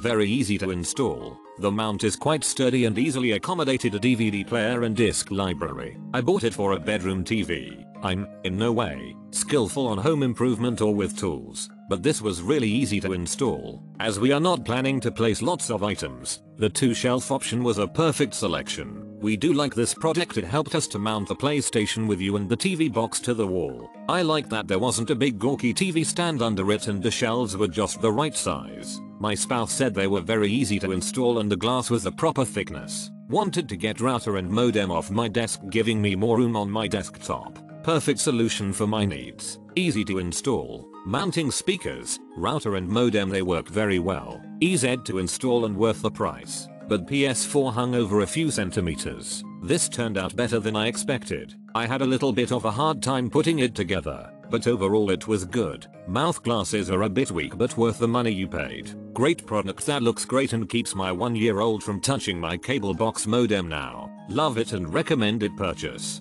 Very easy to install. The mount is quite sturdy and easily accommodated a DVD player and disc library. I bought it for a bedroom TV. I'm, in no way, skillful on home improvement or with tools, but this was really easy to install. As we are not planning to place lots of items, the two shelf option was a perfect selection. We do like this product. It helped us to mount the PlayStation with you and the TV box to the wall. I like that there wasn't a big gawky TV stand under it and the shelves were just the right size. My spouse said they were very easy to install and the glass was the proper thickness. Wanted to get router and modem off my desk, giving me more room on my desktop. Perfect solution for my needs. Easy to install. Mounting speakers, router and modem, they work very well. Easy to install and worth the price. But PS4 hung over a few centimeters. This turned out better than I expected. I had a little bit of a hard time putting it together, but overall it was good. Mouth glasses are a bit weak but worth the money you paid. Great product that looks great and keeps my 1-year-old from touching my cable box modem now. Love it and recommend it purchase.